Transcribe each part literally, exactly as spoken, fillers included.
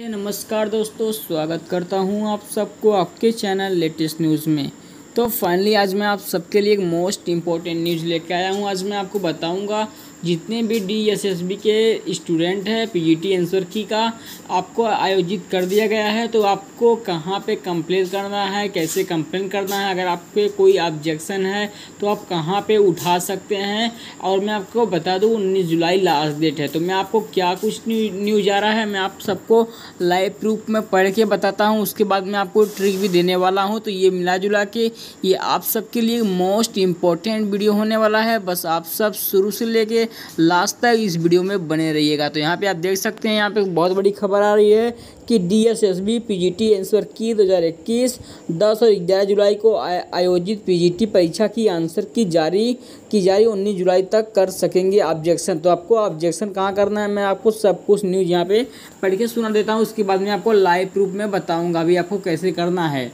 नमस्कार दोस्तों, स्वागत करता हूं आप सबको आपके चैनल लेटेस्ट न्यूज़ में। तो फाइनली आज मैं आप सबके लिए एक मोस्ट इम्पोर्टेंट न्यूज़ लेकर आया हूं। आज मैं आपको बताऊंगा जितने भी D S S S B के स्टूडेंट हैं P G T answer key का आपको आयोजित कर दिया गया है, तो आपको कहां पे कंप्लेन करना है, कैसे कंप्लेन करना है, अगर आप पे कोई ऑब्जेक्शन है तो आप कहां पे उठा सकते हैं। और मैं आपको बता दूं उन्नीस जुलाई लास्ट डेट है। तो मैं आपको क्या कुछ न्यूज आ रहा है मैं आप सबको लाइव प्रूफ में पढ़ के बताता हूँ, उसके बाद मैं आपको ट्रिक भी देने वाला हूँ। तो ये मिला जुला के ये आप सबके लिए मोस्ट इम्पोर्टेंट वीडियो होने वाला है। बस आप सब शुरू से लेके लास्ट तक इस वीडियो में बने रहिएगा। तो यहाँ पे आप देख सकते हैं, यहाँ पे बहुत बड़ी खबर आ रही है कि D S S S B P G T answer key दो हज़ार इक्कीस दस और ग्यारह जुलाई को आयोजित पी जी टी परीक्षा की आंसर की जारी की जारी उन्नीस जुलाई तक कर सकेंगे ऑब्जेक्शन। तो आपको ऑब्जेक्शन कहाँ करना है मैं आपको सब कुछ न्यूज़ यहाँ पे पढ़ के सुना देता हूँ, उसके बाद मैं आपको लाइव प्रूफ में बताऊँगा अभी आपको कैसे करना है।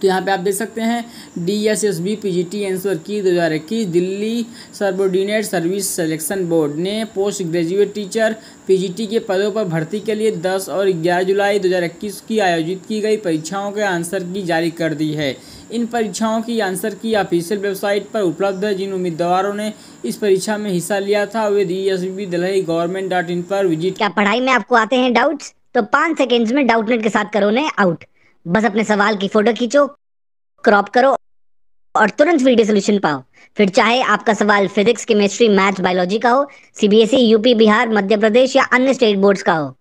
तो यहाँ पे आप देख सकते हैं D S S S B P G T answer key दो हज़ार इक्कीस Delhi subordinate service selection board ने post graduate teacher P G T के पदों पर भर्ती के लिए दस और ग्यारह जुलाई दो हज़ार इक्कीस की आयोजित की गई परीक्षाओं के आंसर की जारी कर दी है। इन परीक्षाओं की आंसर की ऑफिशियल वेबसाइट पर उपलब्ध है। जिन उम्मीदवारों ने इस परीक्षा में हिस्सा लिया था वे D S S S B Delhi government dot in पर विजिट। क्या पढ़ाई में आपको आते हैं डाउट्स? तो पाँच सेकेंड्स में डाउटनेट के साथ करो ने आउट। बस अपने सवाल की फोटो खींचो, क्रॉप करो और तुरंत वीडियो सोल्यूशन पाओ। फिर चाहे आपका सवाल फिजिक्स, केमिस्ट्री, मैथ्स, बायोलॉजी का हो, सीबीएसई, यूपी, बिहार, मध्य प्रदेश या अन्य स्टेट बोर्ड्स का हो,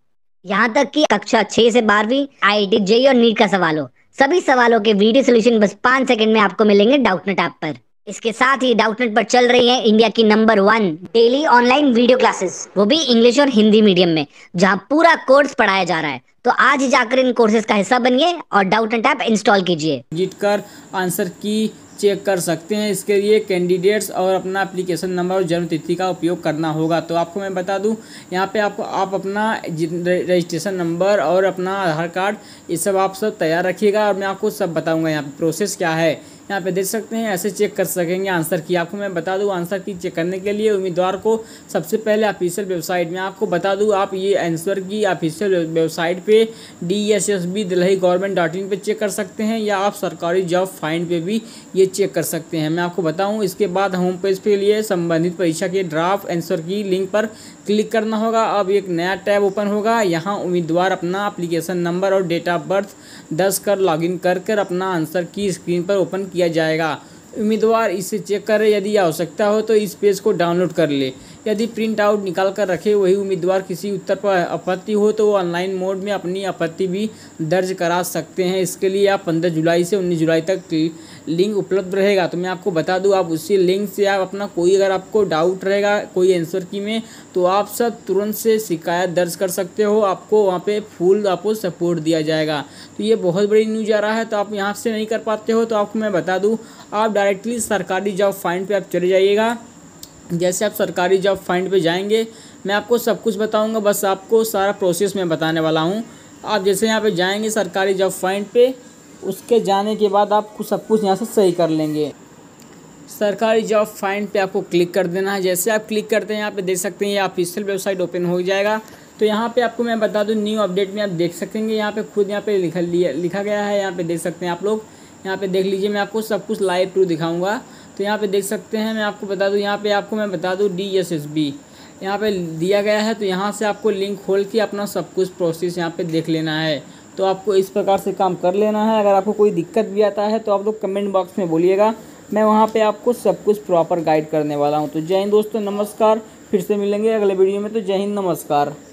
यहाँ तक कि कक्षा छह से बारहवीं, आई आई टी, जे ई ई और नीट का सवाल हो, सभी सवालों के वीडियो सोल्यूशन बस पाँच सेकंड में आपको मिलेंगे डाउटनेट ऐप पर। इसके साथ ही डाउटनेट पर चल रही है इंडिया की number one daily online video classes, वो भी इंग्लिश और हिंदी मीडियम में, जहाँ पूरा कोर्स पढ़ाया जा रहा है। तो आज ही जाकर इन कोर्सेज का हिस्सा बनिए और डाउटनेट ऐप इंस्टॉल कीजिए। विजिट कर आंसर की चेक कर सकते हैं। इसके लिए कैंडिडेट्स और अपना एप्लीकेशन नंबर और जन्म तिथि का उपयोग करना होगा। तो आपको मैं बता दूं यहाँ पे आपको आप अपना रजिस्ट्रेशन नंबर और अपना आधार कार्ड ये सब आप सब तैयार रखिएगा और मैं आपको सब बताऊंगा यहाँ पे प्रोसेस क्या है। यहाँ पे देख सकते हैं ऐसे चेक कर सकेंगे आंसर की। आपको मैं बता दूं आंसर की चेक करने के लिए उम्मीदवार को सबसे पहले ऑफिशियल वेबसाइट में आपको बता दूं आप ये आंसर की ऑफिशियल वेबसाइट पे D S S S B Delhi government dot in पर चेक कर सकते हैं या आप सरकारी जॉब फाइंड पे भी ये चेक कर सकते हैं। मैं आपको बताऊँ इसके बाद होम पेज के लिए संबंधित परीक्षा के ड्राफ्ट आंसर की लिंक पर क्लिक करना होगा। अब एक नया टैब ओपन होगा। यहाँ उम्मीदवार अपना एप्लीकेशन नंबर और डेट ऑफ बर्थ दर्ज कर लॉगिन कर कर अपना आंसर की स्क्रीन पर ओपन किया जाएगा। उम्मीदवार इसे चेक करे, यदि आवश्यकता हो तो इस पेज को डाउनलोड कर ले, यदि प्रिंट आउट निकाल कर रखे। वही उम्मीदवार किसी उत्तर पर आपत्ति हो तो वो ऑनलाइन मोड में अपनी आपत्ति भी दर्ज करा सकते हैं। इसके लिए आप पंद्रह जुलाई से उन्नीस जुलाई तक लिंक उपलब्ध रहेगा। तो मैं आपको बता दूं आप उसी लिंक से आप अपना कोई अगर आपको डाउट रहेगा कोई आंसर की में तो आप सब तुरंत से शिकायत दर्ज कर सकते हो, आपको वहाँ पर फुल आपको सपोर्ट दिया जाएगा। तो ये बहुत बड़ी न्यूज आ रहा है। तो आप यहाँ से नहीं कर पाते हो तो आपको मैं बता दूँ आप डायरेक्टली सरकारी जॉब फाइंड पर आप चले जाइएगा। जैसे आप सरकारी जॉब फाइंड पे जाएंगे मैं आपको सब कुछ बताऊंगा, बस आपको सारा प्रोसेस मैं बताने वाला हूं। आप जैसे यहां पे जाएंगे सरकारी जॉब फाइंड पे, उसके जाने के बाद आप सब कुछ यहां से सही कर लेंगे। सरकारी जॉब फाइंड पे आपको क्लिक कर देना है। जैसे आप क्लिक करते हैं यहाँ पे देख सकते हैं ये ऑफिशियल वेबसाइट ओपन हो जाएगा। तो यहाँ पे आपको मैं बता दूँ न्यू अपडेट में आप देख सकेंगे, यहाँ पर खुद यहाँ पर लिखा लिखा गया है, यहाँ पर देख सकते हैं आप लोग, यहाँ पर देख लीजिए। मैं आपको सब कुछ लाइव प्रूफ दिखाऊँगा। तो यहाँ पे देख सकते हैं मैं आपको बता दूँ यहाँ पे आपको मैं बता दूँ D S S S B यहाँ पे दिया गया है। तो यहाँ से आपको लिंक खोल के अपना सब कुछ प्रोसेस यहाँ पे देख लेना है। तो आपको इस प्रकार से काम कर लेना है। अगर आपको कोई दिक्कत भी आता है तो आप लोग कमेंट बॉक्स में बोलिएगा, मैं वहाँ पे आपको सब कुछ प्रॉपर गाइड करने वाला हूँ। तो जय हिंद दोस्तों, नमस्कार। फिर से मिलेंगे अगले वीडियो में। तो जय हिंद, नमस्कार।